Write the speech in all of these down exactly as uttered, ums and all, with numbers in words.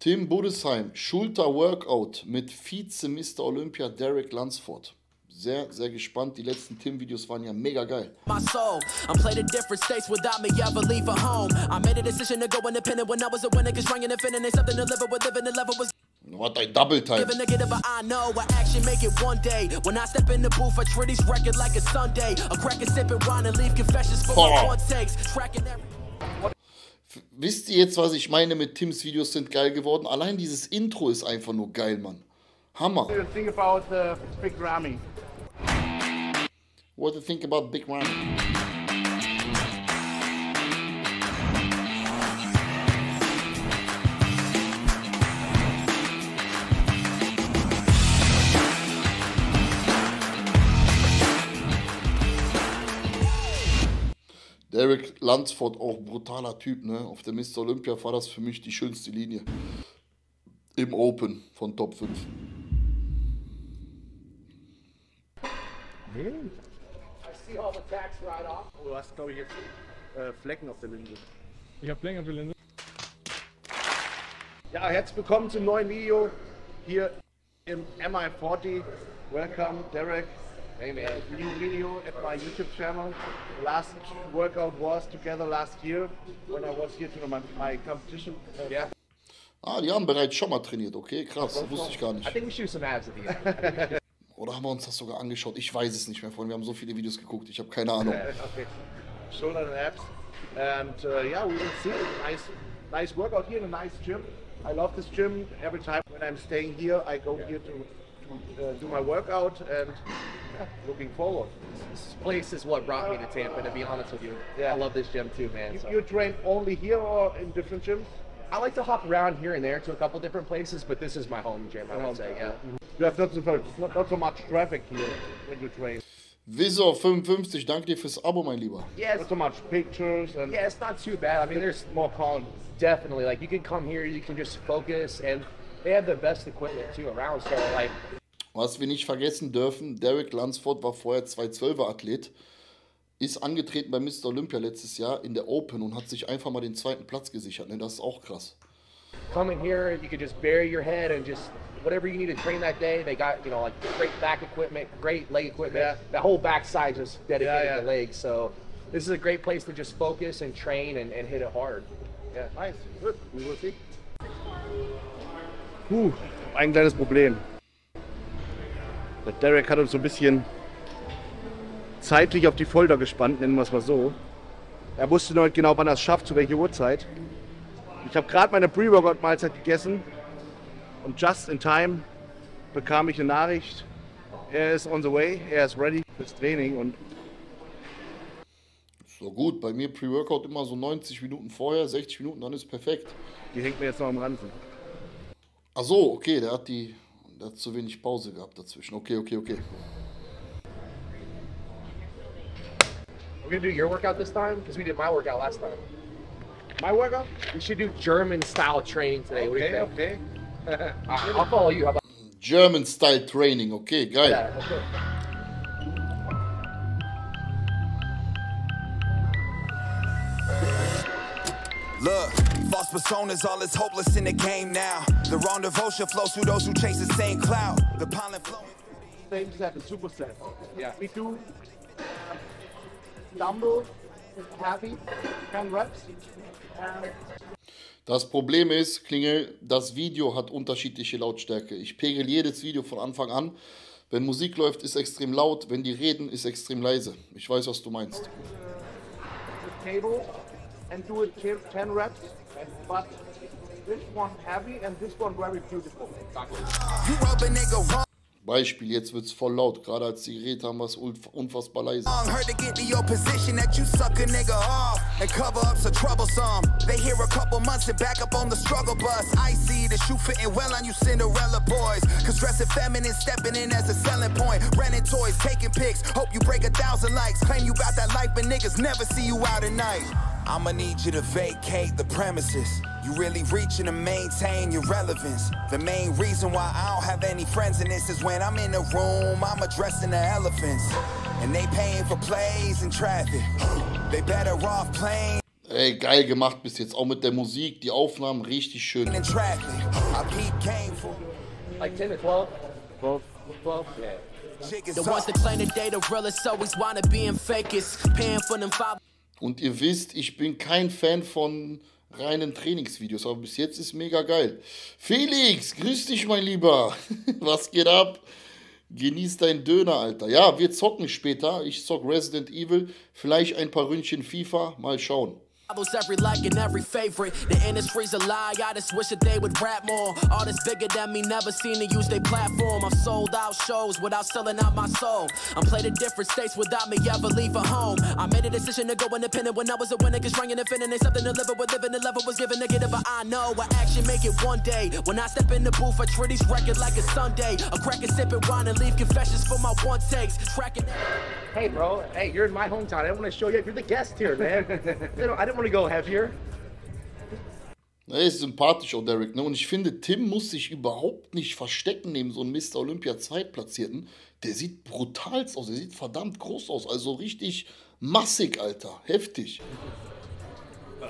Tim Budesheim, Schulter-Workout mit Vize-Mister Olympia Derek Lunsford. Sehr, sehr gespannt. Die letzten Tim-Videos waren ja mega geil. What a double time. I know I actually make it one day. When I step in the booth, I treat this record like a Sunday. A crack and sip and wine and leave confessions for my one takes. Tracking every... Wisst ihr jetzt, was ich meine mit Tims Videos sind geil geworden? Allein dieses Intro ist einfach nur geil, Mann. Hammer. What do you think about uh, Big Ramy? What do you think about Big Ramy? Derek Lunsford, auch brutaler Typ, ne? Auf der Mister Olympia war das für mich die schönste Linie im Open von Top fünf. Hey. Du hast, glaube ich, jetzt äh, Flecken auf der Linse. Ich habe Flecken auf der Linse. Ja, herzlich willkommen zum neuen Video hier im M I forty. Welcome, Derek. Hey, man. Uh, new video at my YouTube channel. Last workout was together last year when I was here to my, my competition. Uh, yeah. Ah, die haben bereits schon mal trainiert, okay, krass, das wusste ich gar nicht. I think we shoot some abs at the end. Oder haben wir uns das sogar angeschaut? Ich weiß es nicht mehr, Freunde. Wir haben so viele Videos geguckt. Ich habe keine Ahnung. Okay. Shoulder and abs. And uh, yeah, we will see. Nice, nice workout here in a nice gym. I love this gym. Every time when I'm staying here, I go here to, to uh, do my workout. And yeah, looking forward. This place is what brought me to Tampa, to be honest with you. Yeah. I love this gym too, man. You, so. You train only here or in different gyms? I like to hop around here and there to a couple different places, but this is my home gym, I would say, yeah. You have not so, not, not so much traffic here when you train. Visor fünfundfünfzig, danke dir fürs Abo, mein Lieber. Yeah, not so much pictures. And yeah, it's not too bad. I mean, there's more calm, definitely. Like, you can come here, you can just focus, and they have the best equipment, too, around, so, like... Was wir nicht vergessen dürfen, Derek Lunsford war vorher zwei Komma zwölfer Athlet, ist angetreten bei Mister Olympia letztes Jahr in der Open und hat sich einfach mal den zweiten Platz gesichert. Ne, das ist auch krass. Come in here, you can just bury your head and just... Whatever you need to train that day, they got, you know, like great back equipment, great leg equipment. Yeah. The whole backside just dedicated yeah, yeah. to legs. So this is a great place to just focus and train and, and hit it hard. Yeah. Nice. Good. We will see. Puh, ein kleines Problem. Der Derek hat uns so ein bisschen zeitlich auf die Folter gespannt, nennen wir es mal so. Er wusste noch nicht genau, wann er es schafft, zu welcher Uhrzeit. Ich habe gerade meine Pre-Workout-Mahlzeit gegessen. Und just in time bekam ich eine Nachricht, er ist on the way, er ist ready fürs Training. Und so gut, bei mir Pre-Workout immer so neunzig Minuten vorher, sechzig Minuten, dann ist perfekt. Die hängt mir jetzt noch am Ranzen. Ach so, okay, der hat, die, der hat zu wenig Pause gehabt dazwischen. Okay, okay, okay. We're gonna do your workout this time, because we did my workout last time. My workout? We should do German-style training today. Okay, okay. uh, I'll follow you. How about German style training? Okay, geil. Yeah, okay. Look, false personas, all is hopeless in the game now. The wrong devotion flows through those who chase the same cloud. The pollen flowing through the same set, the super set. Yeah, we do dumbbell, heavy, ten reps. And das Problem ist, Klingel, das Video hat unterschiedliche Lautstärke. Ich pegel jedes Video von Anfang an. Wenn Musik läuft, ist extrem laut. Wenn die reden, ist extrem leise. Ich weiß, was du meinst. Beispiel, jetzt wird's voll laut. Gerade als sie geredet haben, war es unfassbar leise. I'ma need you to vacate the premises. You really reaching to maintain your relevance. The main reason why I don't have any friends in this is when I'm in the room, I'm addressing the elephants. And they paying for plays and traffic. They better off playing. Ey, geil gemacht bis jetzt, auch mit der Musik, die Aufnahmen richtig schön. Like ten or twelve, twelve, twelve, yeah. Und ihr wisst, ich bin kein Fan von reinen Trainingsvideos, aber bis jetzt ist mega geil. Felix, grüß dich, mein Lieber. Was geht ab? Genieß deinen Döner, Alter. Ja, wir zocken später. Ich zock Resident Evil, vielleicht ein paar Ründchen FIFA, mal schauen. Every like and every favorite. The industry's a lie. I just wish that they would rap more. All this bigger than me, never seen to use their platform. I've sold out shows without selling out my soul. I'm played in different states without me ever leaving home. I made a decision to go independent when I was a winner. Cause running and finning ain't something to live with. Living the level was given negative, but I know I actually make it one day. When I step in the booth, I treat each record like a Sunday. A crack and sip and wine and leave confessions for my one takes. Tracking. Hey, bro. Hey, you're in my hometown. I want to show you. You're the guest here, man. I didn't want to go heavier. Er ist sympathisch, auch Derek. Ne? Und ich finde, Tim muss sich überhaupt nicht verstecken neben so einem Mister Olympia Zweitplatzierten. Der sieht brutal aus. Der sieht verdammt groß aus. Also richtig massig, Alter. Heftig. Uh,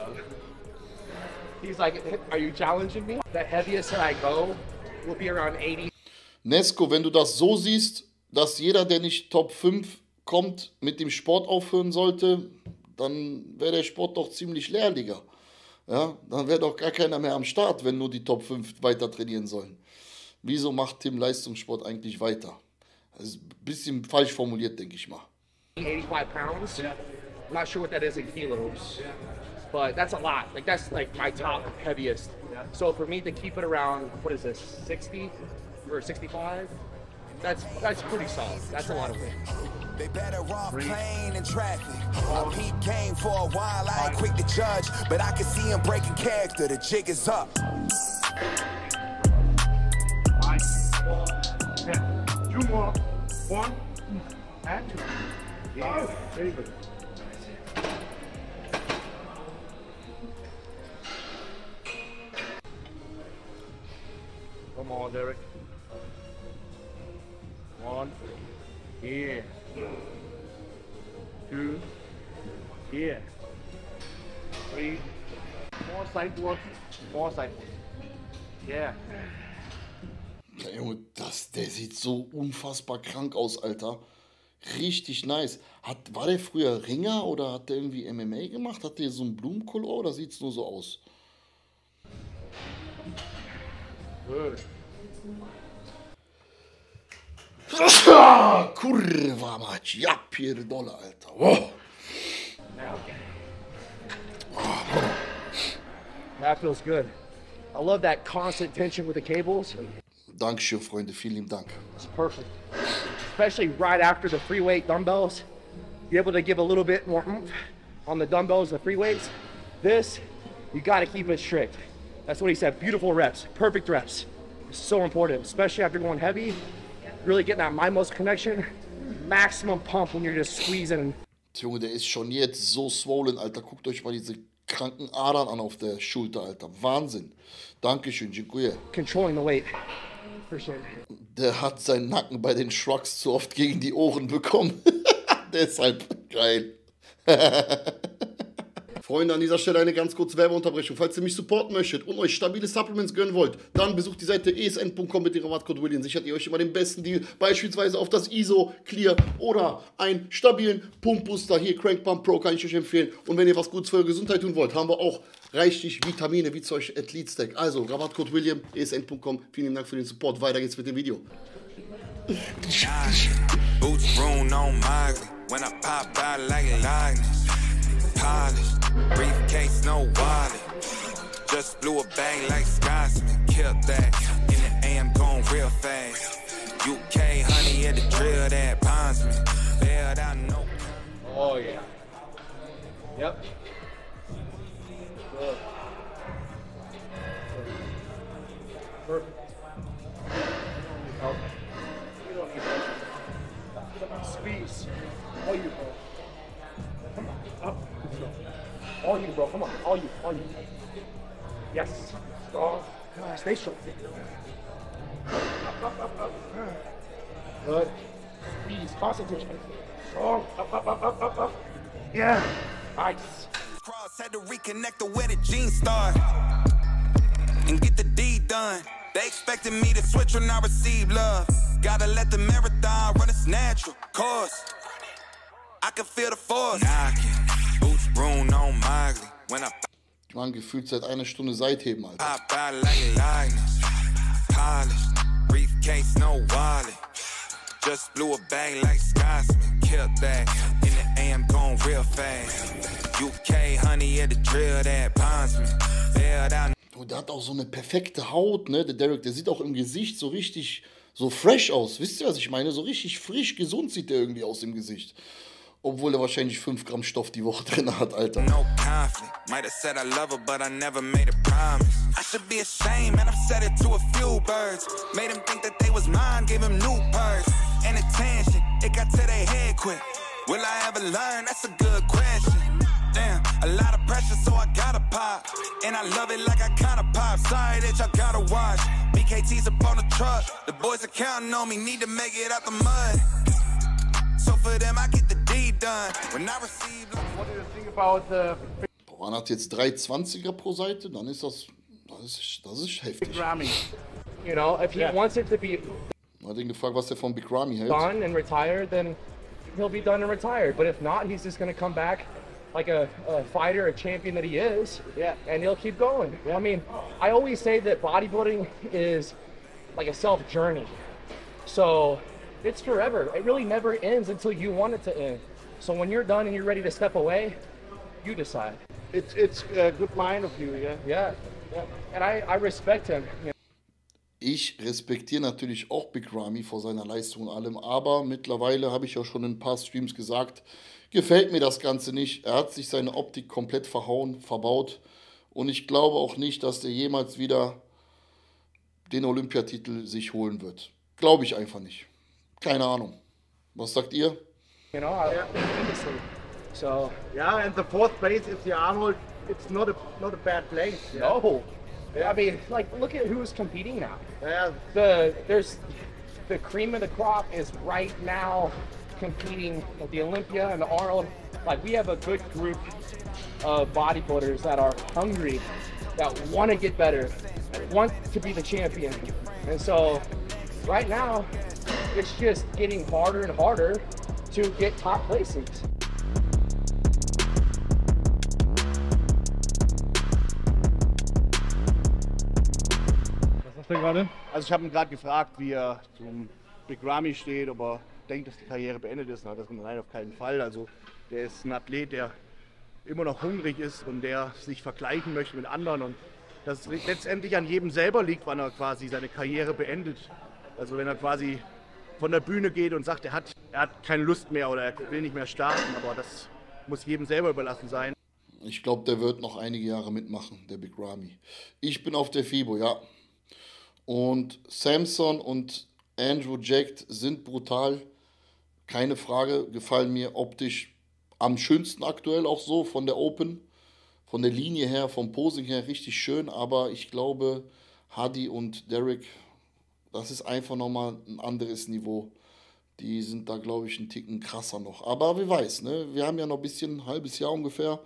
he's like, are you challenging me? The heaviest I go will be around eighty. Nesco, wenn du das so siehst, dass jeder, der nicht Top fünf kommt, mit dem Sport aufhören sollte, dann wäre der Sport doch ziemlich leer, Digga. Ja, dann wäre doch gar keiner mehr am Start, wenn nur die Top fünf weiter trainieren sollen. Wieso macht Tim Leistungssport eigentlich weiter? Das ist ein bisschen falsch formuliert, denke ich mal. eighty-five pounds. Yeah. I'm not sure what that is in kilos. But that's a lot. Like that's like my top heaviest. So for me to keep it around, what is this, sixty or sixty-five? That's that's pretty solid. That's a lot of weight. They better off playing in traffic. I peep game for a while. I ain't quick to judge, but I can see him breaking character. The jig is up. Five, four, ten. Two more. One and two. Yeah. Oh, very good. Come on, Derek. One, here, two, here, three, more side work, more side work. Yeah. Ja, Junge, das, der sieht so unfassbar krank aus, Alter. Richtig nice. Hat, war der früher Ringer oder hat der irgendwie M M A gemacht? Hat der so einen Blumenkohl oder sieht es nur so aus? Good. Kurwa mać, ja pierdolę, Alter. Oh. Oh. That feels good. I love that constant tension with the cables. Dankeschön, Freunde, vielen Dank. It's perfect. Especially right after the free weight dumbbells. You're able to give a little bit more oomph on the dumbbells, the free weights. This, you gotta keep it strict. That's what he said, beautiful reps, perfect reps. It's so important, especially after going heavy. Really getting that mimos connection, maximum pump when you're just squeezing. Junge, der ist schon jetzt so swollen, Alter. Guckt euch mal diese kranken Adern an auf der Schulter, Alter. Wahnsinn. Dankeschön, dziękuję. Controlling the weight. Der hat seinen Nacken bei den Shrugs zu oft gegen die Ohren bekommen. Deshalb geil. Freunde, an dieser Stelle eine ganz kurze Werbeunterbrechung. Falls ihr mich supporten möchtet und euch stabile Supplements gönnen wollt, dann besucht die Seite E S N Punkt com mit dem Rabattcode William. Sichert ihr euch immer den besten Deal, beispielsweise auf das I S O Clear oder einen stabilen Pumpbooster. Hier Crank Pump Pro kann ich euch empfehlen. Und wenn ihr was Gutes für eure Gesundheit tun wollt, haben wir auch reichlich Vitamine wie zum Beispiel Athlete Stack. Also Rabattcode William, E S N Punkt com. Vielen Dank für den Support. Weiter geht's mit dem Video. Briefcase, no wallet. Just blew a bang like Scotsman. Killed that. In the A M going real fast. U K honey at the drill that bondsman. Bailed out no. Oh yeah. Yep. Good. Perfect. Okay. You don't need that. Squeeze. Oh you bro. Come on. Up. All you, bro. Come on. All you. All you. Yes. Oh, stay strong. Up, up, up, up. Good. Squeeze. Concentration. Strong. Up, up, up, up, up, up. Yeah. Nice. Cross hard to reconnect to where the jeans start and get the deed done. They expected me to switch when I receive love. Gotta let the marathon run its natural course. I can feel the force. Boots broom on Miley when I. Man, gefühlt seit einer Stunde Seitheben, Alter. Briefcase, no wallet. Just blew a bang like Scotsman. Killed that. In the A M going real fast. U K, honey, at the drill that Bondsman. Oh, der hat auch so eine perfekte Haut, ne? Der Derek, der sieht auch im Gesicht so richtig, so fresh aus. Wisst ihr, was ich meine? So richtig frisch, gesund sieht der irgendwie aus im Gesicht. Obwohl er wahrscheinlich fünf Gramm Stoff die Woche drin hat, Alter. No conflict. Might have said I love her, but I never made a promise. I should be ashamed, and I've said it to a few birds. Made them think that they was mine, gave them new purse. And attention, it got to their head quick. Will I ever learn? That's a good question. Damn, a lot of pressure, so I gotta pop. And I love it like I kinda pop. Sorry that y'all gotta watch. B K T's up on the truck. The boys are counting on me, need to make it out the mud. So for them, I get the deed done. When I receive... What do you think about... Uh... Man hat jetzt drei Zwanziger pro Seite, dann ist das... Das ist, das ist heftig. Big Ramy. You know, if he yeah. wants it to be... Man hat ihn gefragt, was er von Big Ramy hält. Done and retired, then he'll be done and retired. But if not, he's just gonna come back like a, a fighter, a champion that he is, yeah, and he'll keep going. Yeah. I mean, I always say that bodybuilding is like a self-journey. So it's forever. It really never ends until you want it to end. So when you're done and you're ready to step away, you decide. It's, it's a good mind of you, yeah? Yeah, yeah. And I, I respect him. Yeah. Ich respektiere natürlich auch Big Ramy vor seiner Leistung und allem, aber mittlerweile habe ich ja schon in ein paar Streams gesagt, gefällt mir das Ganze nicht. Er hat sich seine Optik komplett verhauen, verbaut und ich glaube auch nicht, dass er jemals wieder den Olympiatitel sich holen wird. Glaube ich einfach nicht. Keine Ahnung. Was sagt ihr? You know, I, so yeah, and the fourth place is the Arnold. It's not a not a bad place. Yeah. No. Yeah. I mean, like, look at who's competing now. Yeah. The there's the cream of the crop is right now competing at the Olympia and the Arnold. Like, we have a good group of bodybuilders that are hungry, that want to get better, want to be the champion. And so right now, it's just getting harder and harder to get top places. Also ich habe ihn gerade gefragt, wie er zum Big Ramy steht, ob er denkt, dass die Karriere beendet ist. Na, das kommt rein, auf keinen Fall. Also der ist ein Athlet, der immer noch hungrig ist und der sich vergleichen möchte mit anderen. Und dass es letztendlich an jedem selber liegt, wann er quasi seine Karriere beendet. Also wenn er quasi von der Bühne geht und sagt, er hat, er hat keine Lust mehr oder er will nicht mehr starten. Aber das muss jedem selber überlassen sein. Ich glaube, der wird noch einige Jahre mitmachen, der Big Ramy. Ich bin auf der FIBO, ja. Und Samson und Andrew Jack sind brutal, keine Frage, gefallen mir optisch am schönsten aktuell auch so, von der Open, von der Linie her, vom Posing her richtig schön, aber ich glaube, Hadi und Derek, das ist einfach nochmal ein anderes Niveau, die sind da, glaube ich, einen Ticken krasser noch, aber wer weiß, ne? Wir haben ja noch ein bisschen, ein halbes Jahr ungefähr,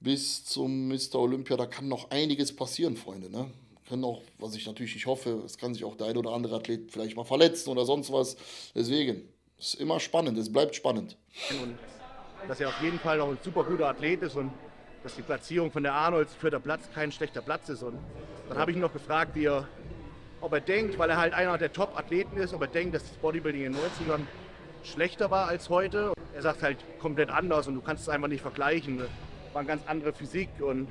bis zum Mister Olympia, da kann noch einiges passieren, Freunde, ne? Können auch, was ich natürlich nicht hoffe, es kann sich auch der ein oder andere Athlet vielleicht mal verletzen oder sonst was. Deswegen, es ist immer spannend, es bleibt spannend. Und dass er auf jeden Fall noch ein super guter Athlet ist und dass die Platzierung von der Arnold vierter Platz kein schlechter Platz ist. Und dann habe ich ihn noch gefragt, wie er, ob er denkt, weil er halt einer der Top-Athleten ist, ob er denkt, dass das Bodybuilding in den neunzigern schlechter war als heute. Er sagt halt komplett anders und du kannst es einfach nicht vergleichen. Das war eine ganz andere Physik und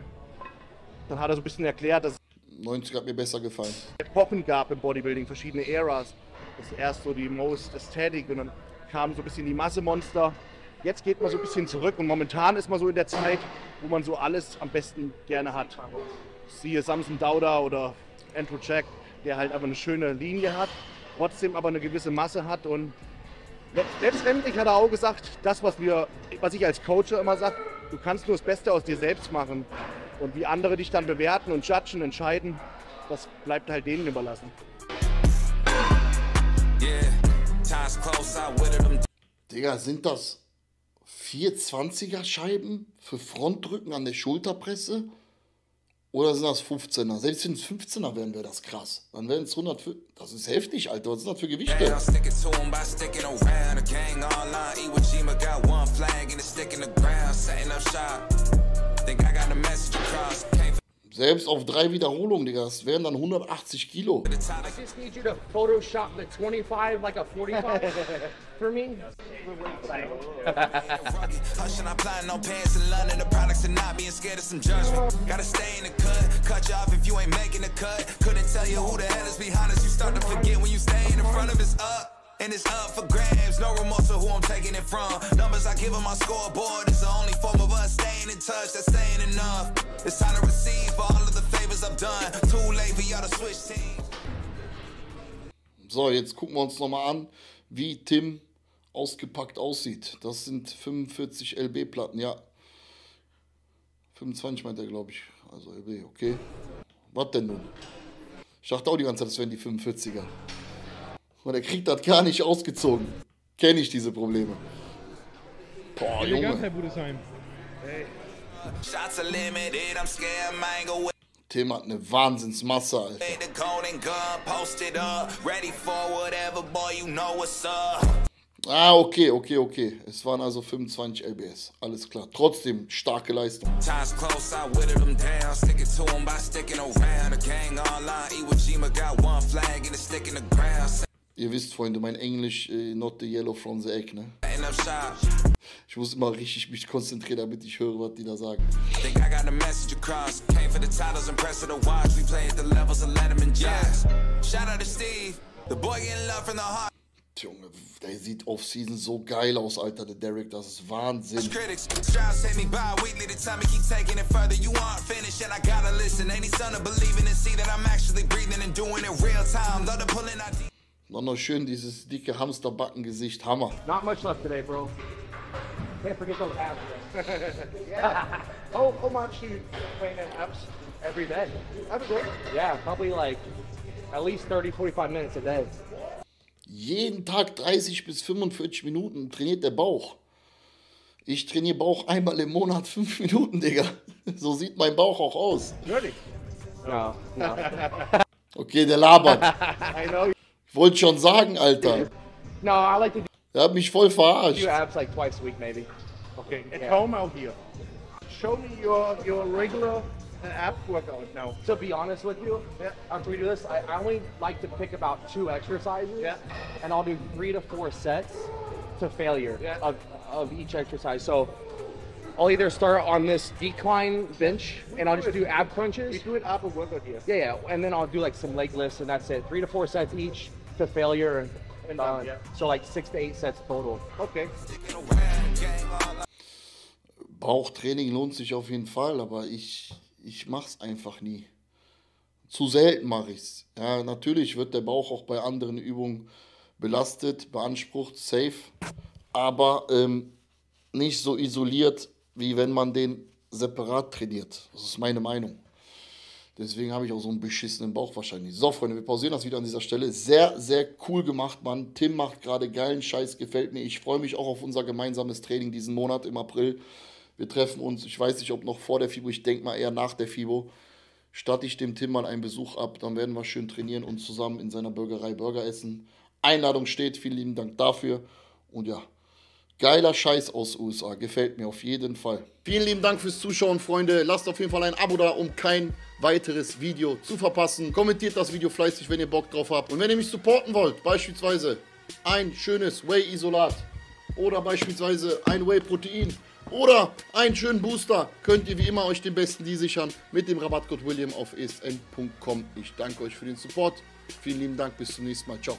dann hat er so ein bisschen erklärt, dass neunziger hat mir besser gefallen. Epochen gab im Bodybuilding, verschiedene Eras. Das ist erst so die Most Aesthetic und dann kamen so ein bisschen die Massemonster. Jetzt geht man so ein bisschen zurück und momentan ist man so in der Zeit, wo man so alles am besten gerne hat. Siehe Samson Dauda oder Andrew Jack, der halt einfach eine schöne Linie hat, trotzdem aber eine gewisse Masse hat. Und letztendlich hat er auch gesagt, das, was, wir, was ich als Coach immer sage, du kannst nur das Beste aus dir selbst machen. Und wie andere dich dann bewerten und judgen, entscheiden, das bleibt halt denen überlassen. Digga, sind das vierhundertzwanziger Scheiben für Frontdrücken an der Schulterpresse? Oder sind das fünfzehner? Selbst wenn es fünfzehner wären, wäre das krass. Dann wären es hundertfünf. Das ist heftig, Alter. Was sind das für Gewichte? Selbst auf drei Wiederholungen, Digga, das wären dann hundertachtzig Kilo. And it's up for grabs, no remorse of who I'm taking it from. Numbers I give on my scoreboard is the only form of us staying in touch, that's saying enough. It's time to receive all of the favors I've done. Too late for y'all to switch teams. So, jetzt gucken wir uns nochmal an, wie Tim ausgepackt aussieht. Das sind fünfundvierzig L B Platten, ja. fünfundzwanzig meint er, glaube ich. Also L B, okay. Was denn nun? Ich dachte auch die ganze Zeit, das wären die fünfundvierziger. Und er kriegt das gar nicht ausgezogen. Kenne ich diese Probleme. Boah, Junge. Tim hat eine Wahnsinnsmasse, Alter. Ah, okay, okay, okay. Es waren also fünfundzwanzig L B S. Alles klar. Trotzdem starke Leistung. Ihr wisst, Freunde, mein Englisch, uh, not the yellow from the egg, ne? Ich muss immer richtig mich konzentrieren, damit ich höre, was die da sagen. Junge, der sieht off-season so geil aus, Alter, der Derek, das ist Wahnsinn. Noch, noch schön dieses dicke Hamsterbackengesicht, Hammer. Not much left today, bro. Can't forget those abs. Yeah. Oh, come on, shoot. Playing abs every day. Every day? Yeah, probably like at least thirty, forty-five minutes a day. Jeden Tag dreißig bis fünfundvierzig Minuten trainiert der Bauch. Ich trainiere Bauch einmal im Monat fünf Minuten, Digga. So sieht mein Bauch auch aus. Really? No, no. Okay, der labert. I know. Ich wollte schon sagen, Alter. No, I like to do. Der hat mich voll verarscht. Abs like twice a week maybe. Okay, at yeah. Home out here. Show me your your regular ab workout now. To be honest with you, yeah. After we do this, I, I only like to pick about two exercises, yeah. And I'll do three to four sets to failure, yeah. of, of each exercise. So I'll either start on this decline bench, and I'll just do ab crunches. You do an ab workout here. Yeah, yeah, and then I'll do like some leg lifts, and that's it. Three to four sets each to failure, and, and uh, yeah. So like six to eight sets total. Okay. Bauchtraining lohnt sich auf jeden Fall, aber ich... Ich mach's einfach nie. Zu selten mache ich's. Ja, natürlich wird der Bauch auch bei anderen Übungen belastet, beansprucht, safe. Aber ähm, nicht so isoliert, wie wenn man den separat trainiert. Das ist meine Meinung. Deswegen habe ich auch so einen beschissenen Bauch wahrscheinlich. So, Freunde, wir pausieren das wieder an dieser Stelle. Sehr, sehr cool gemacht, Mann. Tim macht gerade geilen Scheiß, gefällt mir. Ich freue mich auch auf unser gemeinsames Training diesen Monat im April. Wir treffen uns, ich weiß nicht, ob noch vor der FIBO, ich denke mal eher nach der FIBO. Statte ich dem Tim mal einen Besuch ab, dann werden wir schön trainieren und zusammen in seiner Burgerei Burger essen. Einladung steht, vielen lieben Dank dafür. Und ja, geiler Scheiß aus U S A, gefällt mir auf jeden Fall. Vielen lieben Dank fürs Zuschauen, Freunde. Lasst auf jeden Fall ein Abo da, um kein weiteres Video zu verpassen. Kommentiert das Video fleißig, wenn ihr Bock drauf habt. Und wenn ihr mich supporten wollt, beispielsweise ein schönes Whey-Isolat oder beispielsweise ein Whey-Protein, oder einen schönen Booster, könnt ihr wie immer euch den besten die sichern mit dem Rabattcode William auf E S N Punkt com. Ich danke euch für den Support. Vielen lieben Dank, bis zum nächsten Mal. Ciao.